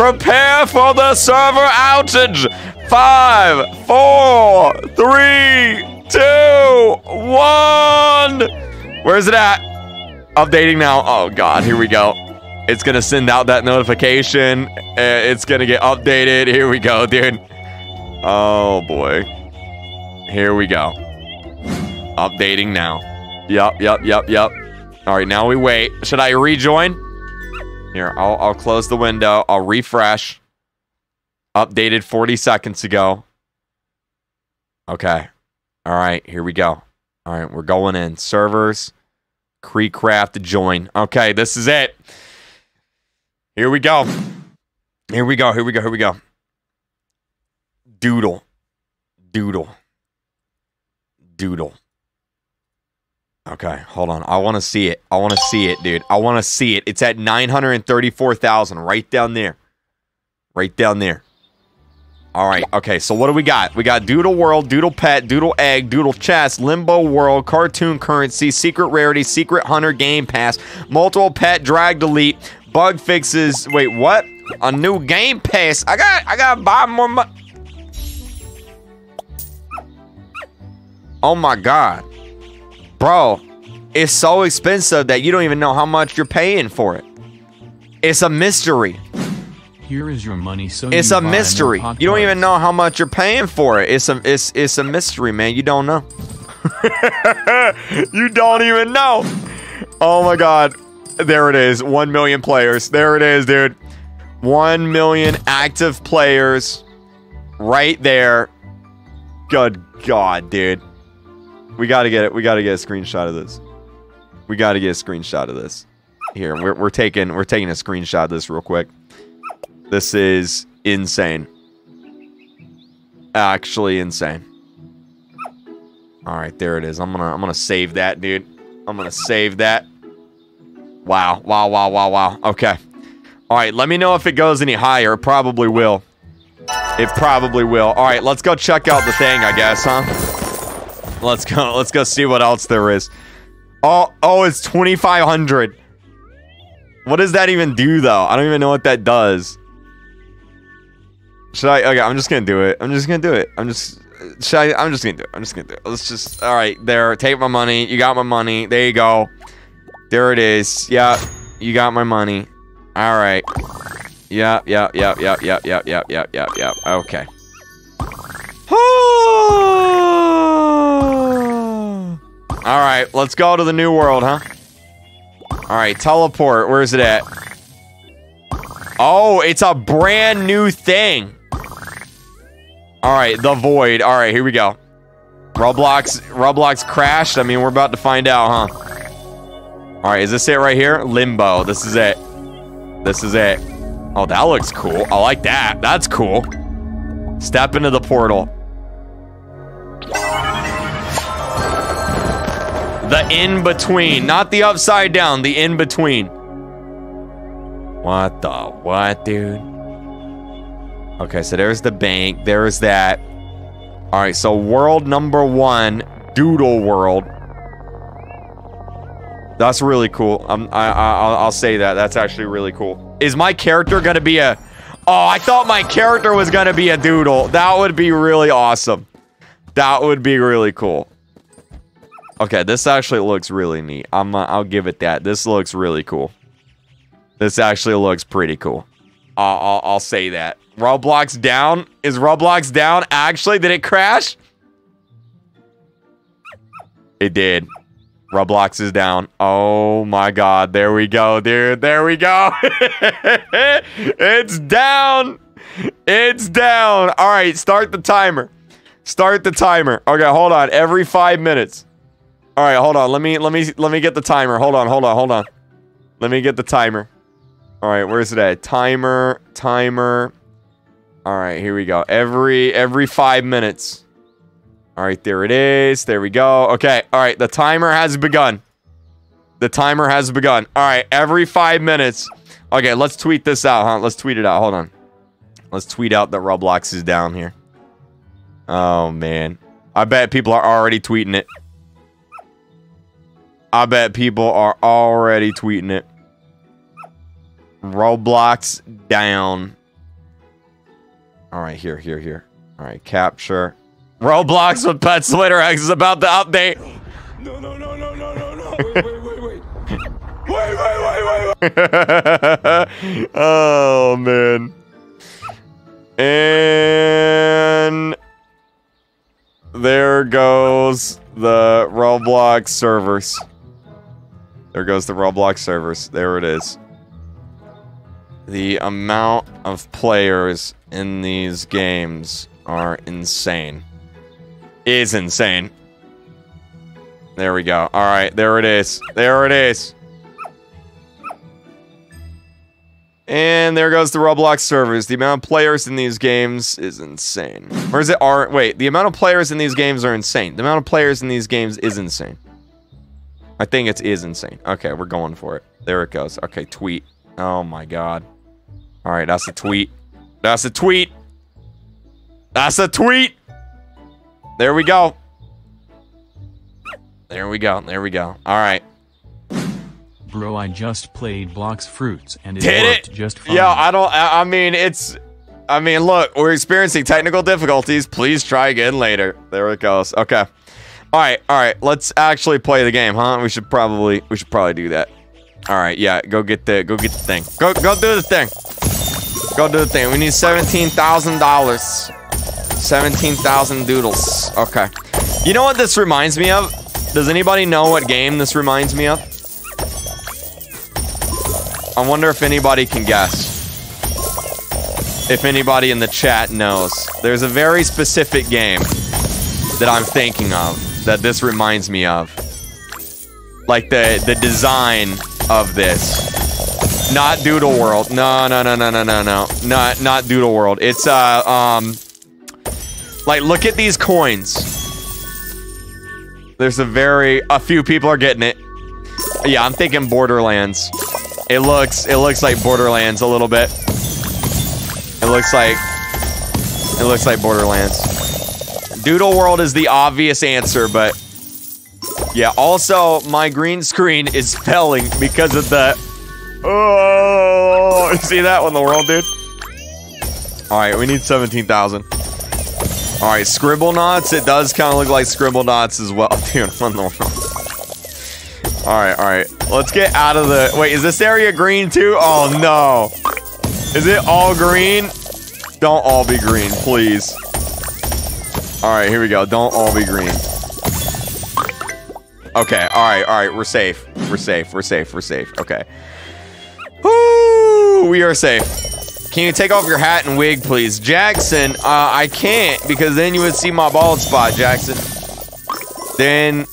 Prepare for the server outage. 5, 4, 3, 2, 1. Where is it at? Updating now. Oh God, here we go. It's gonna send out that notification. It's gonna get updated. Here we go, dude. Oh boy. Here we go. Updating now. Yup. All right, now we wait. Should I rejoin? Here, I'll close the window. I'll refresh. Updated 40 seconds ago. Okay. All right, here we go. All right, we're going in. Servers. KreekCraft join. Okay, this is it. Here we go. Here we go. Doodle. Okay, hold on. I want to see it. I want to see it, dude. It's at 934,000 right down there. All right. Okay, so what do we got? We got Doodle World, Doodle Pet, Doodle Egg, Doodle Chest, Limbo World, Cartoon Currency, Secret Rarity, Secret Hunter Game Pass, Multiple Pet, Drag Delete, Bug Fixes. Wait, what? A new Game Pass. I got to buy more money. Oh my God. Bro, it's so expensive that you don't even know how much you're paying for it. It's a mystery. Here is your money, so it's a mystery. You don't even know how much you're paying for it. It's a mystery, man. You don't know. You don't even know. Oh my God. There it is. 1 million players. There it is, dude. 1 million active players right there. Good God, dude. We gotta get it. We gotta get a screenshot of this. Here, we're taking a screenshot of this real quick. This is insane. Actually insane. All right, there it is. I'm gonna save that, dude. Wow. Okay. All right. Let me know if it goes any higher. It probably will. All right. Let's go check out the thing, I guess, huh? Let's go see what else there is. Oh, it's 2,500. What does that even do, though? I don't even know what that does. Should I? Okay, I'm just gonna do it. Let's just. All right, there. Take my money. You got my money. There you go. There it is. Yeah, you got my money. All right. Yeah. Okay. All right, let's go to the new world, huh? All right, teleport. Where is it at? Oh, it's a brand new thing. All right, the void. All right, here we go. Roblox crashed. I mean, we're about to find out, huh? All right, is this it right here? Limbo. This is it. Oh, that looks cool. I like that. That's cool. Step into the portal. The in-between, not the upside down, the in-between. What the what, dude? Okay, so there's the bank, there's that. All right, so world number 1, Doodle World. That's really cool. I'll say that. That's actually really cool. Is my character gonna be a... Oh, I thought my character was gonna be a doodle. That would be really awesome. That would be really cool. Okay, this actually looks really neat. I'll give it that. This looks really cool. This actually looks pretty cool. I'll say that. Roblox down? Is Roblox down? Actually, did it crash? It did. Roblox is down. Oh my God. There we go, dude. There we go. It's down. It's down. All right, start the timer. Okay, hold on. Every 5 minutes. All right, hold on. Let me get the timer. Hold on. Let me get the timer. All right, where is it at? Timer. All right, here we go. Every 5 minutes. All right, there it is. There we go. Okay. All right, the timer has begun. All right, every 5 minutes. Okay, let's tweet this out, huh? Let's tweet it out. Hold on. Let's tweet out that Roblox is down here. Oh man, I bet people are already tweeting it. Roblox down. All right, here. All right, capture. Roblox with Pet Simulator X is about to update. No. Wait. Oh, man. And there goes the Roblox servers. There it is. The amount of players in these games are insane. Is insane. There we go. All right, there it is. And there goes the Roblox servers. The amount of players in these games is insane. Or is it R? Wait, the amount of players in these games are insane. The amount of players in these games is insane. I think it is insane. Okay, we're going for it. There it goes. Okay, tweet. Oh my God. All right, that's a tweet. That's a tweet. There we go. All right. Bro, I just played Blox Fruits and it worked just fine. Yeah, I mean, look, we're experiencing technical difficulties. Please try again later. There it goes. Okay. All right. Let's actually play the game, huh? We should probably do that. All right, yeah. Go get the thing. Go do the thing. We need $17,000. 17,000 doodles. Okay. You know what this reminds me of? Does anybody know what game this reminds me of? I wonder if anybody can guess. If anybody in the chat knows. There's a very specific game that I'm thinking of that this reminds me of. Like the design of this. Not Doodle World. No. Not Doodle World. It's like look at these coins. There's a few people are getting it. Yeah, I'm thinking Borderlands. It looks like Borderlands a little bit. It looks like Borderlands. Doodle World is the obvious answer, but yeah. Also, my green screen is failing because of the. Oh, see that one, the world, dude. All right, we need 17,000. All right, Scribblenauts. It does kind of look like Scribblenauts as well, dude. On the world. All right. Let's get out of the. Wait, is this area green too? Oh no! Is it all green? Don't all be green, please. All right, here we go. Don't all be green. Okay. All right. We're safe. Okay. Woo! We are safe. Can you take off your hat and wig, please? Jackson, I can't, because then you would see my bald spot, Jackson. Then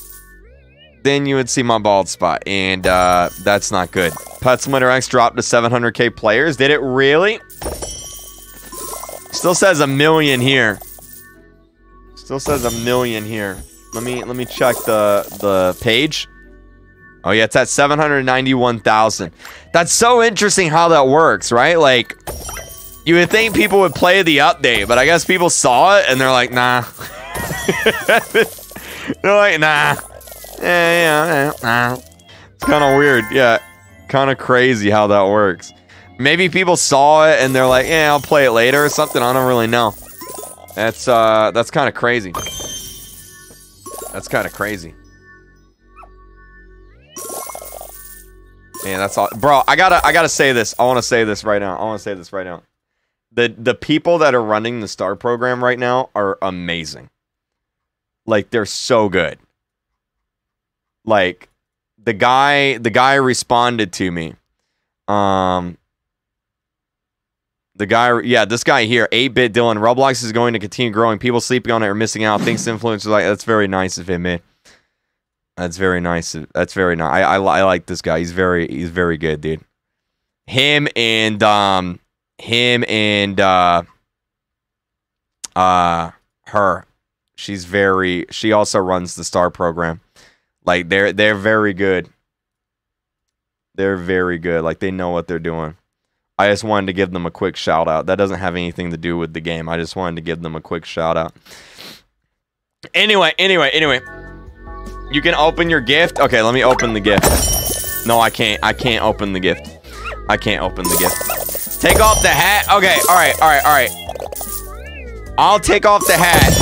you would see my bald spot, and that's not good. Pet Simulator X dropped to 700K players. Did it really? Still says 1 million here. Let me check the page. Oh yeah, it's at 791,000. That's so interesting how that works, right? Like, you would think people would play the update, but I guess people saw it and they're like, nah. Nah. It's kind of weird, yeah. Kind of crazy how that works. Maybe people saw it and they're like, yeah, I'll play it later or something. I don't really know. That's kind of crazy. Man, that's all, bro. I gotta say this. I want to say this right now. The people that are running the star program right now are amazing. Like, they're so good. Like, the guy responded to me. This guy here, 8-Bit Dylan. Roblox is going to continue growing. People sleeping on it are missing out. Thanks, influencers. Like, that's very nice of him, man. That's very nice. I like this guy. He's very good, dude. Him and her. She also runs the star program. Like, they're very good. Like, they know what they're doing. I just wanted to give them a quick shout out. That doesn't have anything to do with the game. I just wanted to give them a quick shout out. Anyway. You can open your gift. Okay, let me open the gift. No, I can't open the gift. Take off the hat. Okay, all right. I'll take off the hat.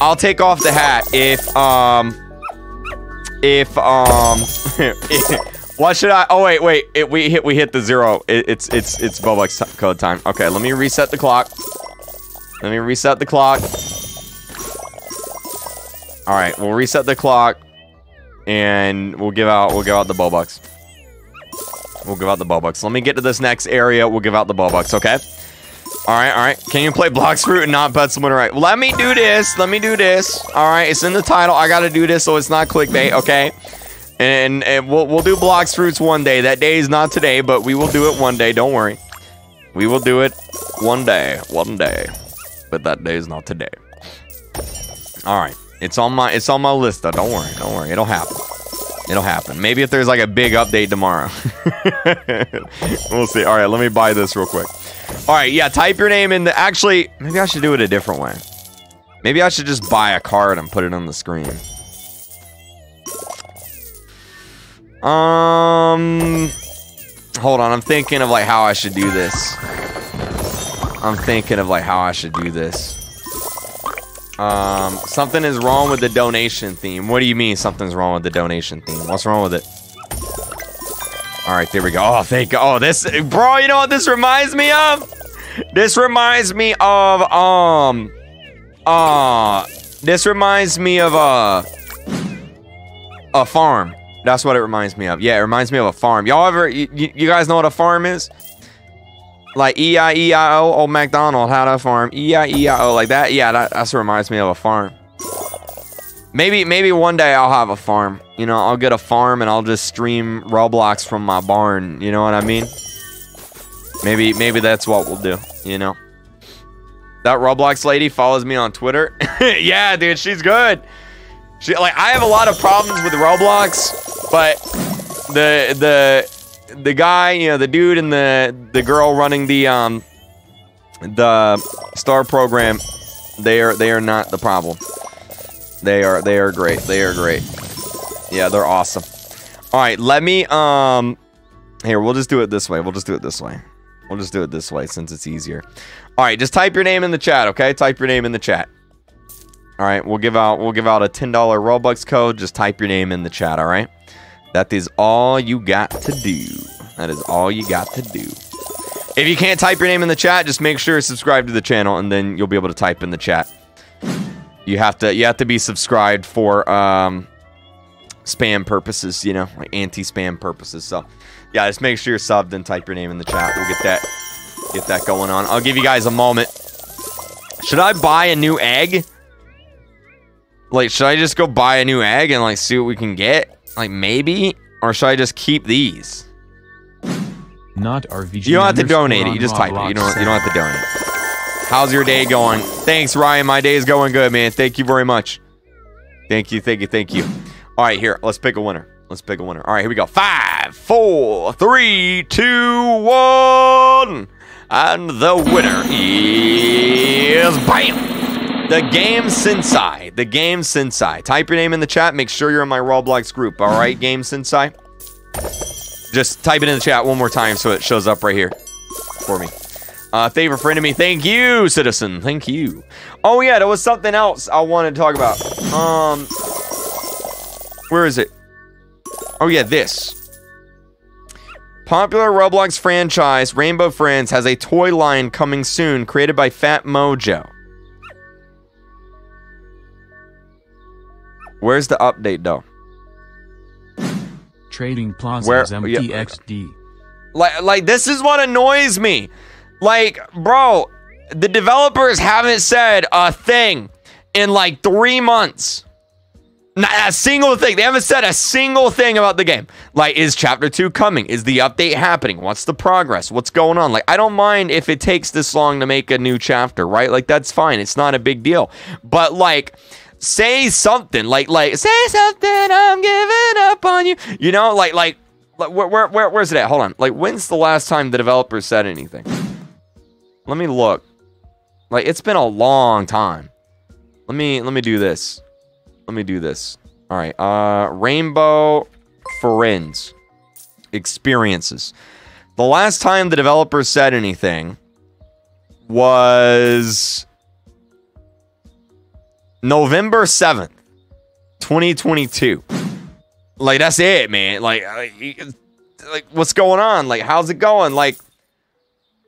I'll take off the hat if what should I? Oh wait. We hit the zero. It's Roblox code time. Okay, let me reset the clock. Let me reset the clock. All right, we'll reset the clock, and we'll give out the Robux. We'll give out the Robux. Let me get to this next area. We'll give out the Robux. Okay. All right, all right. Can you play Blox Fruit and not Pet Simulator X? Let me do this. Let me do this. All right, it's in the title. I gotta do this so it's not clickbait. Okay. And we'll do Blox Fruits one day. That day is not today, but we will do it one day. Don't worry. We will do it one day. One day. But that day is not today. All right. It's on my list though. Don't worry, don't worry. It'll happen. It'll happen. Maybe if there's like a big update tomorrow. We'll see. All right, let me buy this real quick. All right, yeah. Type your name in the. Actually, maybe I should do it a different way. Maybe I should just buy a card and put it on the screen. Hold on. I'm thinking of like how I should do this. Something is wrong with the donation theme. What do you mean something's wrong with the donation theme? What's wrong with it? All right, there we go. Oh, thank God. Oh, this, bro, you know what this reminds me of? This reminds me of a farm. That's what it reminds me of. Yeah, it reminds me of a farm. Y'all ever, you guys know what a farm is? Like E-I-E-I-O, old MacDonald had a farm. E-I-E-I-O, like that. Yeah, that reminds me of a farm. Maybe one day I'll have a farm. You know, I'll get a farm and I'll just stream Roblox from my barn. You know what I mean? Maybe that's what we'll do. You know, that Roblox lady follows me on Twitter. Yeah, dude, she's good. She like I have a lot of problems with Roblox, but the guy, you know, the dude and the girl running the star program, they are not the problem. They are great. They are great. Yeah, they're awesome. All right, let me here, we'll just do it this way. We'll just do it this way since it's easier. All right, just type your name in the chat, okay? Type your name in the chat. All right, we'll give out a $10 Robux code. Just type your name in the chat, all right? That is all you got to do. That is all you got to do. If you can't type your name in the chat, just make sure to subscribe to the channel, and then you'll be able to type in the chat. You have to be subscribed for spam purposes, you know, like anti-spam purposes. So, yeah, just make sure you're subbed and type your name in the chat. We'll get that going on. I'll give you guys a moment. Should I buy a new egg? Like, should I just go buy a new egg and like see what we can get? Like, maybe? Or should I just keep these? Not RVG. You don't have to donate it. You just type it. You don't have to donate. How's your day going? Thanks, Ryan. My day is going good, man. Thank you very much. Thank you. All right, here. Let's pick a winner. All right, here we go. 5, 4, 3, 2, 1. And the winner is... Bam! The Game Sensei. The Game Sensei. Type your name in the chat. Make sure you're in my Roblox group. All right, Game Sensei. Just type it in the chat one more time so it shows up right here for me. Favor friend of me. Thank you, citizen. Thank you. Oh, yeah, there was something else I wanted to talk about. Where is it? Oh, yeah, this. Popular Roblox franchise Rainbow Friends has a toy line coming soon created by Fat Mojo. Where's the update though? Trading Plaza's MTXD. Like this is what annoys me. Like, bro, the developers haven't said a thing in like 3 months. Not a single thing. They haven't said a single thing about the game. Like, is chapter 2 coming? Is the update happening? What's the progress? What's going on? Like, I don't mind if it takes this long to make a new chapter, right? Like, that's fine. It's not a big deal. But like, say something, like, say something, I'm giving up on you. You know, like where's it at? Hold on. Like, when's the last time the developer said anything? Let me look. Like, it's been a long time. Let me do this. All right. Rainbow Friends Experiences. The last time the developer said anything was November 7th, 2022. Like, that's it, man. Like, what's going on? Like, how's it going? Like,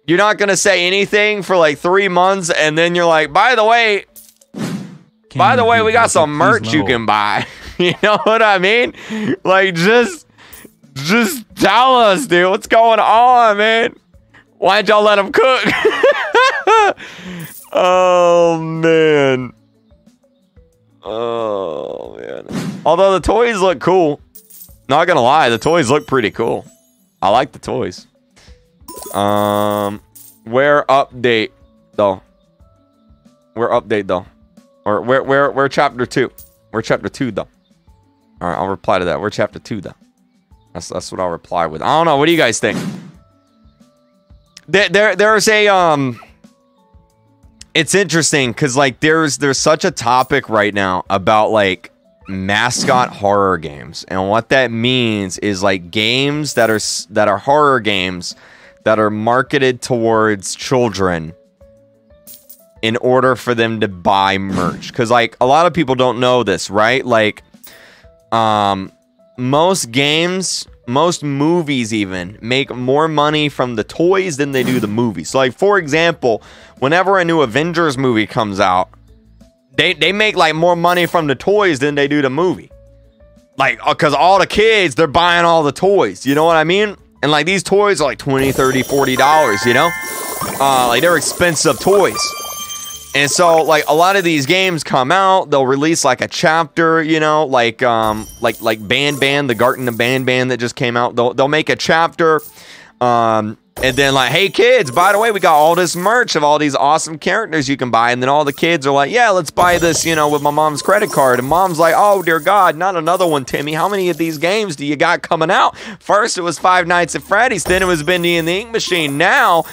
you're not going to say anything for like 3 months, and then you're like, by the way, we got some merch you can buy. You know what I mean? Like, just tell us, dude. What's going on, man? Why'd y'all let them cook? Oh, man. Oh, man. Although the toys look cool. Not gonna lie, the toys look pretty cool. I like the toys. Where update, though? Where update, though? Or where chapter 2? Where chapter 2, though? All right, I'll reply to that. Where chapter 2, though? That's what I'll reply with. I don't know. What do you guys think? There's a it's interesting because like there's such a topic right now about like mascot horror games, and what that means is like games that are horror games that are marketed towards children in order for them to buy merch. Because like a lot of people don't know this, right? Like most games, most movies even make more money from the toys than they do the movies. So like, for example, whenever a new Avengers movie comes out, they make like more money from the toys than they do the movie. Like, because all the kids, they're buying all the toys. You know what I mean? And like these toys are like $20, $30, $40, you know? Like they're expensive toys. And so like a lot of these games come out, they'll release like a chapter, you know, like Banban, the Garten of Banban that just came out. They'll make a chapter, and then like, hey kids, by the way, we got all this merch of all these awesome characters you can buy. And then all the kids are like, yeah, let's buy this, you know, with my mom's credit card. And mom's like, oh dear God, not another one, Timmy. How many of these games do you got coming out? First it was Five Nights at Freddy's, then it was Bendy and the Ink Machine. Now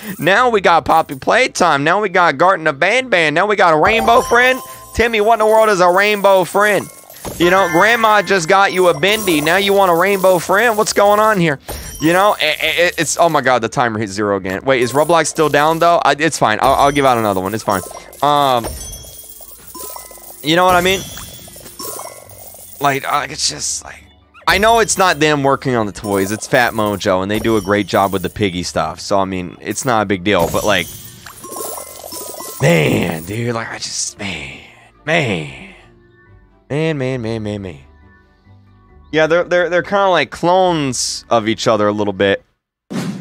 we got Poppy Playtime. Now we got Garten of Banban. Now we got a Rainbow Friend. Timmy, what in the world is a Rainbow Friend? You know, grandma just got you a Bendy. Now you want a Rainbow Friend? What's going on here? You know, it's... Oh, my God, the timer hit zero again. Wait, is Roblox still down, though? It's fine. I'll give out another one. It's fine. You know what I mean? Like, it's just, like... I know it's not them working on the toys. It's Fat Mojo, and they do a great job with the piggy stuff. So, I mean, it's not a big deal. But, like... Man, dude. Like, I just... Man. Yeah, they're kind of like clones of each other a little bit.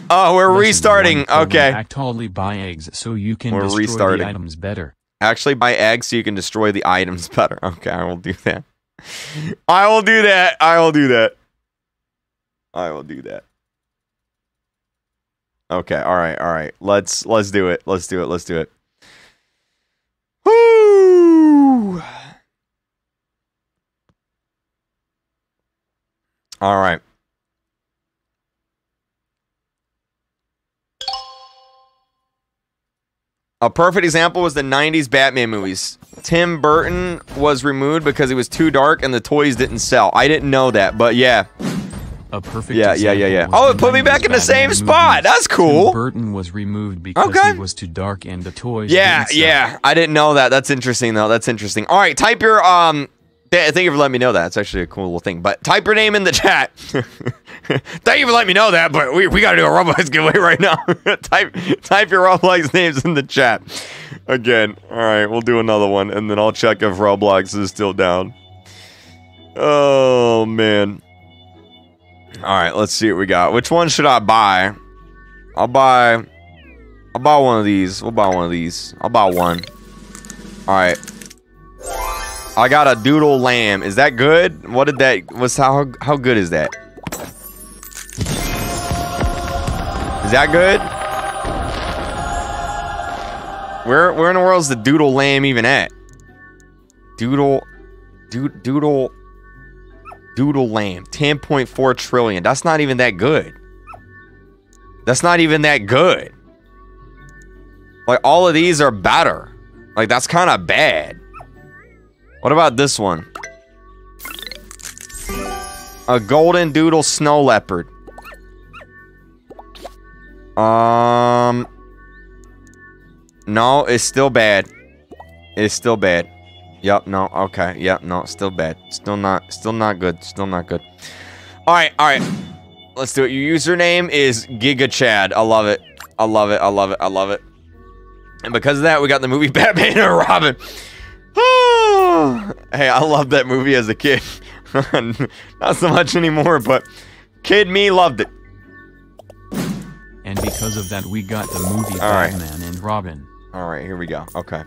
Oh, we're restarting. Okay. Actually buy eggs so you can destroy the items better. Actually buy eggs so you can destroy the items better. Okay, I will do that. I will do that. Okay, all right. Let's do it. Woo! All right. A perfect example was the 90s Batman movies. Tim Burton was removed because it was too dark and the toys didn't sell. I didn't know that, but yeah. A perfect yeah. Oh, it put me back in the same spot. That's cool. Tim Burton was removed because it was too dark and the toys didn't sell. Yeah. I didn't know that. That's interesting, though. That's interesting. All right, type your... Thank you for letting me know that. It's actually a cool little thing. But type your name in the chat. Thank you for letting me know that, but we got to do a Roblox giveaway right now. type your Roblox names in the chat. Again. All right, we'll do another one, and then I'll check if Roblox is still down. Oh, man. All right, let's see what we got. Which one should I buy? I'll buy one of these. We'll buy one of these. I'll buy one. All right. I got a doodle lamb. Is that good? What did that... How good is that? Is that good? Where in the world is the doodle lamb even at? Doodle lamb. 10.4 trillion. That's not even that good. Like, all of these are better. Like, that's kind of bad. What about this one? A golden doodle snow leopard. No, it's still bad. It's still bad. Yep, no, okay. Yep, no, still bad. Still not good. Still not good. Alright, alright. Let's do it. Your username is GigaChad. I love it. I love it. I love it. I love it. And because of that, we got the movie Batman and Robin. Hey, I loved that movie as a kid. Not so much anymore, but kid me loved it. And because of that, we got the movie Batman and Robin. Alright, here we go. Okay.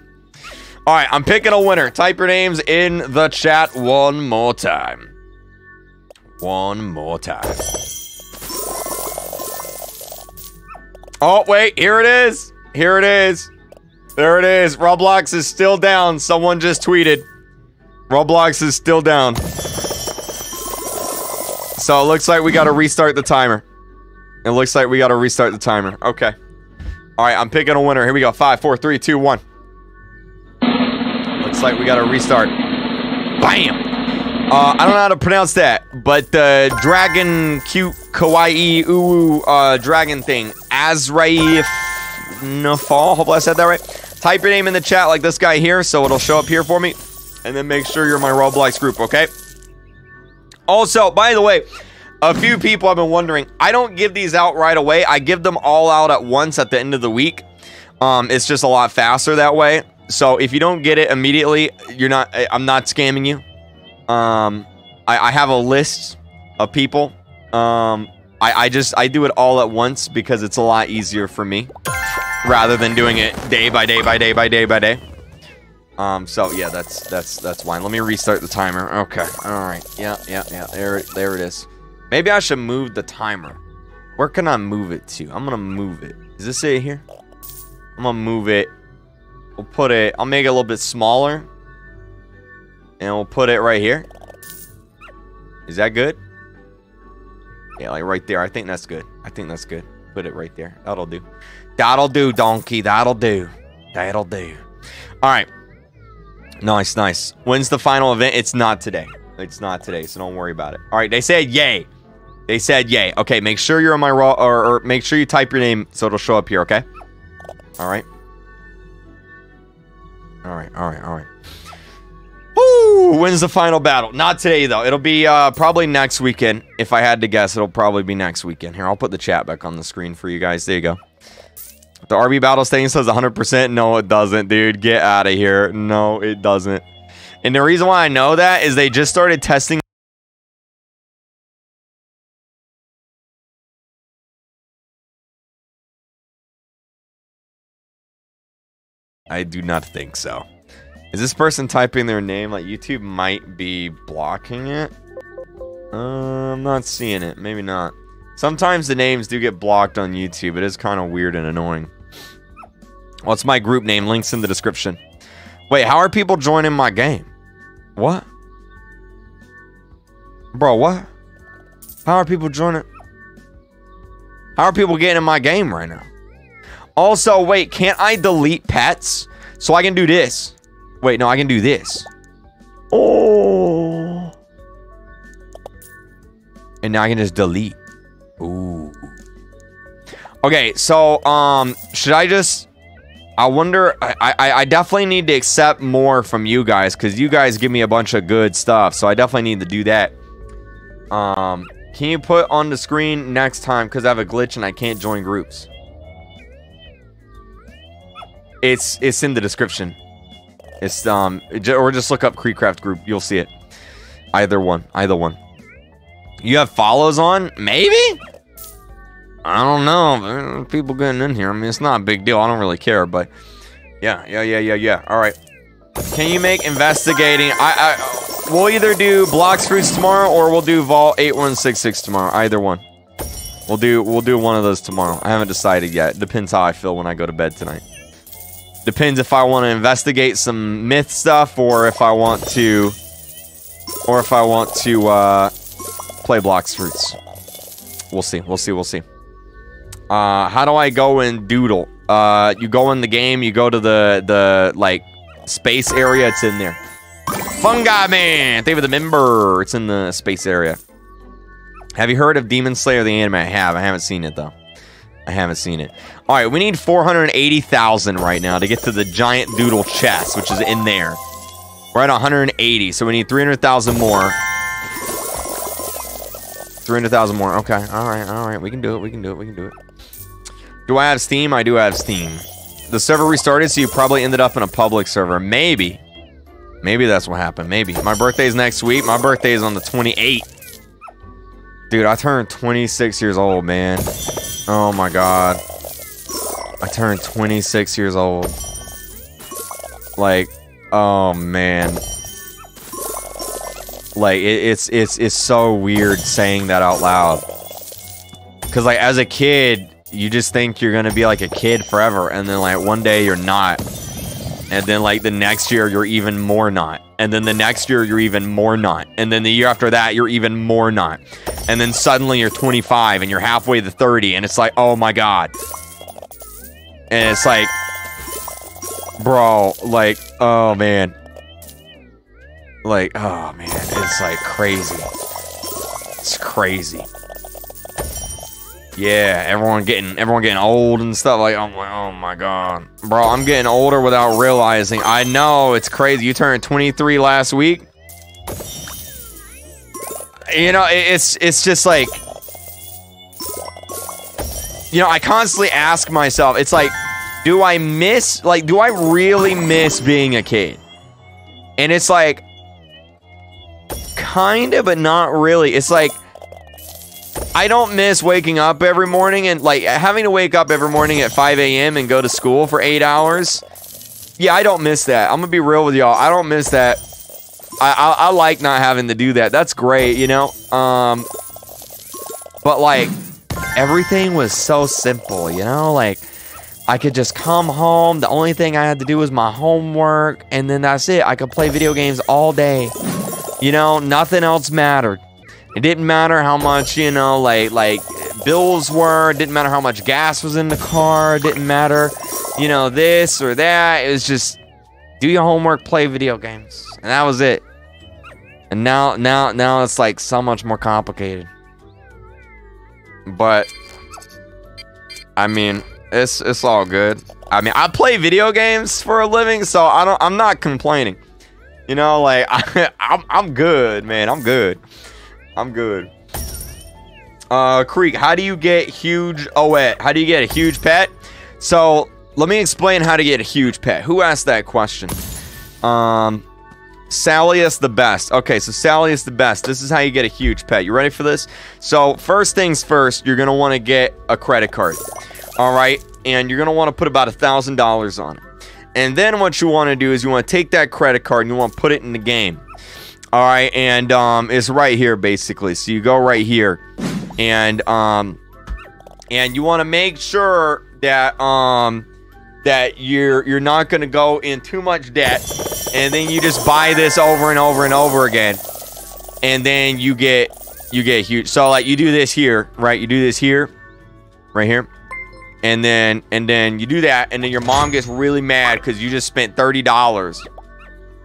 Alright, I'm picking a winner. Type your names in the chat one more time. One more time. Oh, wait. Here it is. Here it is. There it is. Roblox is still down. Someone just tweeted. Roblox is still down. So it looks like we got to restart the timer. It looks like we got to restart the timer. Okay. Alright, I'm picking a winner. Here we go. 5, 4, 3, 2, 1. Looks like we got to restart. Bam! I don't know how to pronounce that, but the dragon, cute, kawaii, dragon thing. Azraif Nafal. Hopefully I said that right. Type your name in the chat like this guy here, so it'll show up here for me. And then make sure you're in my Roblox group, okay? Also, by the way, a few people have been wondering. I don't give these out right away. I give them all out at once at the end of the week. It's just a lot faster that way. So if you don't get it immediately, you're not. I'm not scamming you. I have a list of people. I do it all at once because it's a lot easier for me rather than doing it day by day by day by day by day. So yeah, that's fine. Let me restart the timer. Okay. All right. Yeah. Yeah. Yeah. There it is. Maybe I should move the timer. Where can I move it to? I'm gonna move it. Is this it here? I'm gonna move it. We'll put it. I'll make it a little bit smaller. And we'll put it right here. Is that good? Yeah, like right there. I think that's good. I think that's good. Put it right there. That'll do. That'll do, donkey. That'll do. That'll do. All right. Nice, nice. When's the final event? It's not today. It's not today, so don't worry about it. All right, they said yay. They said yay. Okay, make sure you're on my raw, or make sure you type your name so it'll show up here, okay? All right. All right, all right, all right. Woo! When's the final battle? Not today, though. It'll be probably next weekend. If I had to guess, it'll probably be next weekend. Here, I'll put the chat back on the screen for you guys. There you go. The RB Battles thing says 100%. No, it doesn't, dude. Get out of here. No, it doesn't. And the reason why I know that is they just started testing. I do not think so. Is this person typing their name? Like, YouTube might be blocking it. I'm not seeing it. Maybe not. Sometimes the names do get blocked on YouTube. It is kind of weird and annoying. What's my group name? Link's in the description. Wait, how are people joining my game? What? Bro, what? How are people joining? How are people getting in my game right now? Also, wait, can't I delete pets? So I can do this. Wait, no, I can do this. Oh. And now I can just delete. Ooh. Okay, so, should I just... I wonder... I definitely need to accept more from you guys, because you guys give me a bunch of good stuff, so I definitely need to do that. Can you put on the screen next time, because I have a glitch and I can't join groups? It's in the description. It's, or just look up KreekCraft group. You'll see it. Either one. Either one. You have follows on? Maybe? I don't know. People getting in here. I mean, it's not a big deal. I don't really care, but... Yeah, yeah, yeah, yeah, yeah. All right. Can you make investigating... we'll either do Blox Fruits tomorrow, or we'll do Vault 8166 tomorrow. Either one. We'll do one of those tomorrow. I haven't decided yet. Depends how I feel when I go to bed tonight. Depends if I want to investigate some myth stuff, or if I want to... Or if I want to, play Blox Fruits. We'll see. We'll see. We'll see. How do I go and doodle? You go in the game. You go to the like, space area. It's in there. Fungi Man! Thank you for the member. It's in the space area. Have you heard of Demon Slayer, the anime? I have. I haven't seen it, though. I haven't seen it. All right, we need 480,000 right now to get to the giant doodle chest, which is in there. We're at 180, so we need 300,000 more. 300,000 more. Okay. All right. We can do it. We can do it. We can do it. Do I have Steam? I do have Steam. The server restarted, so you probably ended up in a public server. Maybe. Maybe that's what happened. Maybe. My birthday's next week. My birthday is on the 28th. Dude, I turned 26 years old, man. Oh, my God. I turned 26 years old. Like, oh, man. Like, it's so weird saying that out loud. Because, like, as a kid, you just think you're going to be, like, a kid forever. And then, like, one day you're not. And then, like, the next year you're even more not. And then the next year you're even more not. And then the year after that you're even more not. And then suddenly you're 25 and you're halfway to 30. And it's like, oh, my God. And it's like, bro, like, oh, man. Like, oh, man, it's, like, crazy. It's crazy. Yeah, everyone getting old and stuff. Like, oh, my God. Bro, I'm getting older without realizing. I know, it's crazy. You turned 23 last week. You know, it's just, like... You know, I constantly ask myself, it's like, do I miss... Like, do I really miss being a kid? And it's like... Kinda, but not really. It's like, I don't miss waking up every morning and, like, having to wake up every morning at 5 a.m. and go to school for 8 hours. Yeah, I don't miss that. I'm gonna be real with y'all. I don't miss that. I like not having to do that. That's great, you know? But, like, everything was so simple, you know? Like, I could just come home. The only thing I had to do was my homework, and then that's it. I could play video games all day. You know, nothing else mattered. It didn't matter how much, you know, like bills were. It didn't matter how much gas was in the car. It didn't matter, you know, this or that. It was just do your homework, play video games, and that was it. And now it's like so much more complicated. But I mean, it's all good. I mean, I play video games for a living, so I'm not complaining. You know, like, I'm good, man. I'm good. I'm good. Kreek, how do you get huge Oet? How do you get a huge pet? So, let me explain how to get a huge pet. Who asked that question? Sallyus the best. Okay, so Sallyus the best. This is how you get a huge pet. You ready for this? So, first things first, you're going to want to get a credit card. All right? And you're going to want to put about $1,000 on it. And then what you want to do is you want to take that credit card and you want to put it in the game. All right, and it's right here, basically. So you go right here, and you want to make sure that that you're not going to go in too much debt, and then you just buy this over and over and over again, and then you get huge. So like you do this here, right? You do this here, right here. And then you do that, and then your mom gets really mad because you just spent $30.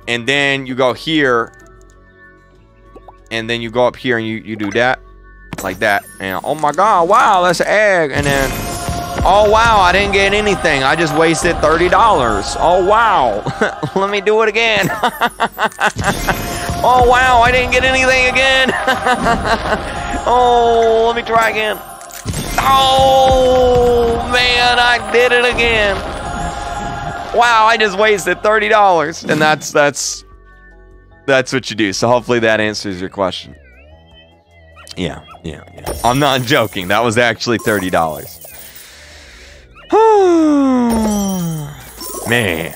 And then you go here, and then you go up here, and you do that, like that. And oh my God, wow, that's an egg. And then, oh wow, I didn't get anything. I just wasted $30. Oh wow, let me do it again. Oh wow, I didn't get anything again. Oh, let me try again. Oh, man, I did it again. Wow, I just wasted $30. And that's what you do. So hopefully that answers your question. Yeah. I'm not joking. That was actually $30. Man.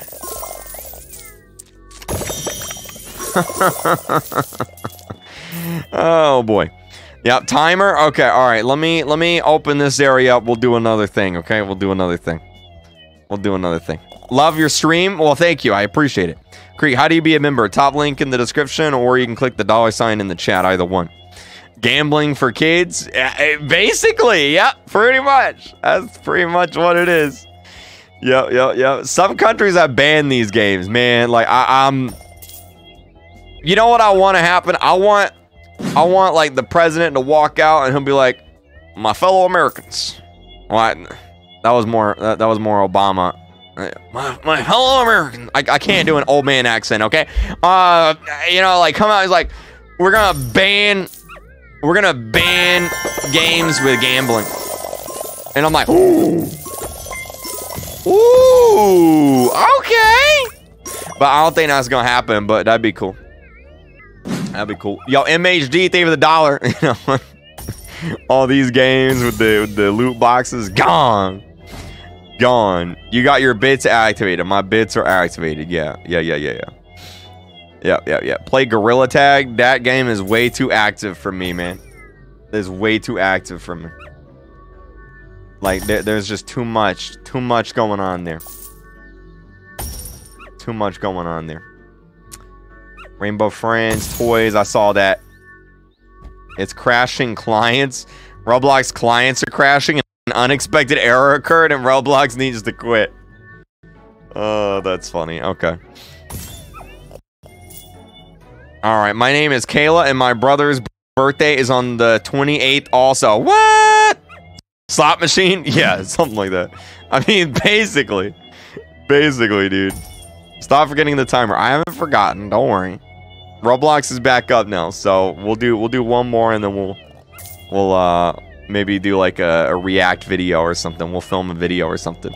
Oh, boy. Yep, timer. Okay, all right. Let me open this area up. We'll do another thing, okay? We'll do another thing. Love your stream. Well, thank you. I appreciate it. Kreek, how do you be a member? Top link in the description, or you can click the $sign in the chat. Either one. Gambling for kids? Basically, yep, pretty much. That's pretty much what it is. Yep. Some countries have banned these games, man. Like, I'm... You know what I want to happen? I want, like, the president to walk out and he'll be like, my fellow Americans. Well, I, That was more Obama. My fellow Americans. I can't do an old man accent, okay? You know, like, come out, he's like, we're gonna ban games with gambling. And I'm like, ooh. Ooh, okay. But I don't think that's gonna happen, but that'd be cool. That'd be cool. Yo, MHD, think of the dollar. You know, all these games with the loot boxes, gone. Gone. You got your bits activated. My bits are activated. Yeah. Play Gorilla Tag. That game is way too active for me, man. It's way too active for me. Like, there's just too much going on there. Too much going on there. Rainbow Friends, toys. I saw that. It's crashing clients. Roblox clients are crashing. An unexpected error occurred and Roblox needs to quit. Oh, that's funny. Okay. Alright, my name is Kayla and my brother's birthday is on the 28th also. What? Slot machine? Yeah, something like that. I mean, basically. Basically, dude. Stop forgetting the timer. I haven't forgotten. Don't worry. Roblox is back up now, so we'll do one more and then we'll maybe do like a react video or something. We'll film a video or something.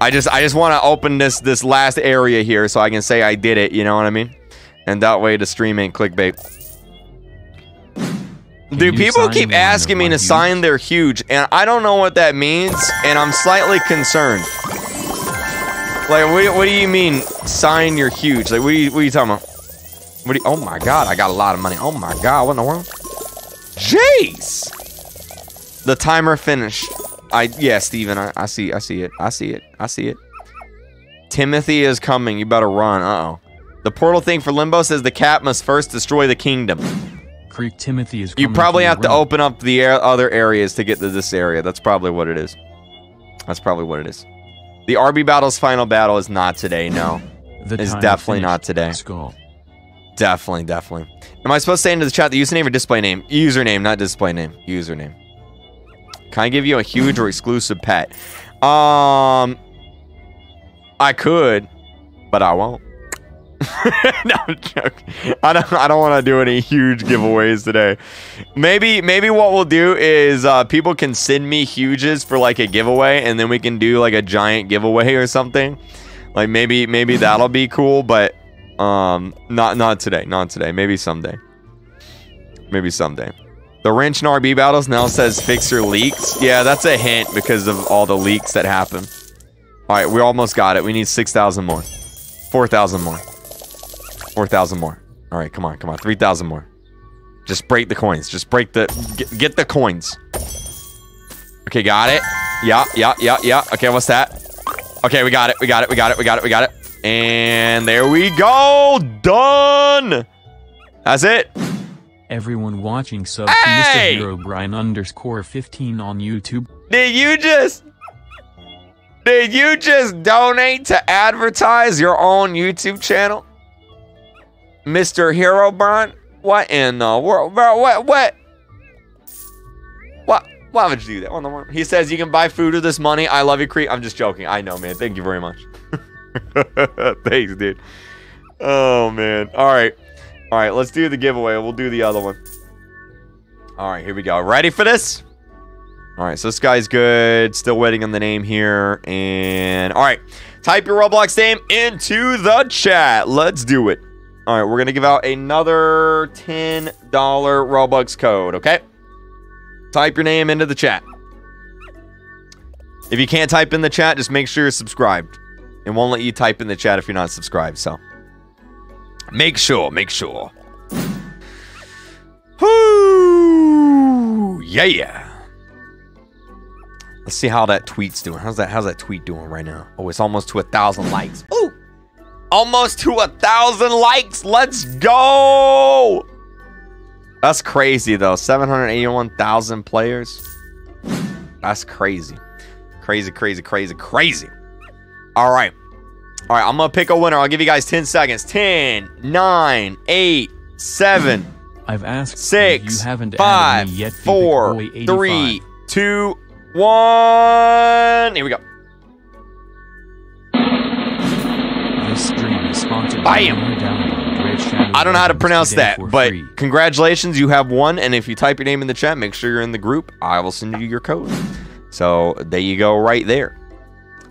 I just want to open this last area here so I can say I did it. You know what I mean? And that way the stream ain't clickbait. Dude, people keep asking me to sign their huge, and I don't know what that means, and I'm slightly concerned. Like, what do you mean sign your huge? Like, what are you talking about? Oh my god, I got a lot of money. Oh my god, what in the world? Jeez. The timer finished. Yeah, Steven, I see it. Timothy is coming. You better run. Uh-oh. The portal thing for Limbo says the cat must first destroy the kingdom. Kreek, Timothy is coming. You probably have to open up the other areas to get to this area. That's probably what it is. That's probably what it is. The RB Battles final battle is not today, no. It's definitely not today. Let's go. Definitely. Am I supposed to say into the chat the username or display name? Username, not display name. Username. Can I give you a huge or exclusive pet? I could, but I won't. No, I'm joking. I don't want to do any huge giveaways today. Maybe what we'll do is people can send me huges for like a giveaway, and then we can do like a giant giveaway or something. Like maybe that'll be cool, but not today. Maybe someday. The wrench in RB battles now says fix your leaks. Yeah, that's a hint because of all the leaks that happen. All right, we almost got it. We need 6,000 more. 4,000 more. 4,000 more. All right, come on. 3,000 more. Just break the coins. Get the coins. Okay, got it. Yeah. Okay, what's that? Okay, we got it. And there we go. Done. That's it. Everyone watching sub to Mr. Hero Brian _15 on YouTube. Did you just donate to advertise your own YouTube channel? Mr. Hero Brian? What in the world? Bro, what? Why would you do that? He says you can buy food with this money. I love you, Kreek. I'm just joking. I know, man. Thank you very much. Thanks, dude. Oh, man. All right, let's do the giveaway. We'll do the other one. All right, here we go. Ready for this? All right, so this guy's good. Still waiting on the name here. And all right, type your Roblox name into the chat. Let's do it. All right, we're going to give out another $10 Robux code, okay? Type your name into the chat. If you can't type in the chat, just make sure you're subscribed. It won't let you type in the chat if you're not subscribed, so... Make sure. Whoo! Yeah. Let's see how that tweet's doing. How's that tweet doing right now? Oh, it's almost to 1,000 likes. Ooh! Almost to 1,000 likes. Let's go! That's crazy though. 781,000 players. That's crazy. Crazy. Alright. All right, I'm going to pick a winner. I'll give you guys 10 seconds. 10, 9, 8, 7, I've asked 6, you haven't 5, added me yet, 4, 3, 2, one. Here we go. This stream is sponsored by I don't know how to pronounce that, but congratulations, you have won. And if you type your name in the chat, make sure you're in the group. I will send you your code. So there you go, right there.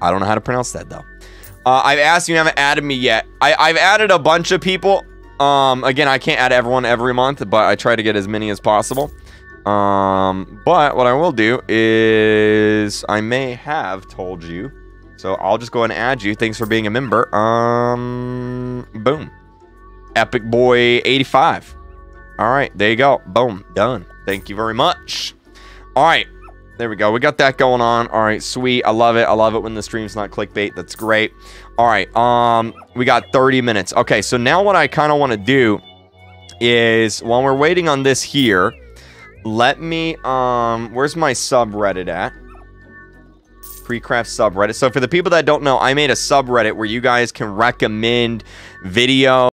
I don't know how to pronounce that though. I've asked you, haven't added me yet. I've added a bunch of people. Again, I can't add everyone every month, but I try to get as many as possible. But what I will do is I may have told you, so I'll just go ahead and add you. Thanks for being a member. Boom. Epic Boy 85. All right, there you go. Boom, done. Thank you very much. All right, there we go. We got that going on. All right, sweet. I love it. I love it when the stream's not clickbait. That's great. All right, we got 30 minutes. Okay, so now what I kind of want to do is while we're waiting on this here, let me, where's my subreddit at? KreekCraft subreddit. So for the people that don't know, I made a subreddit where you guys can recommend videos.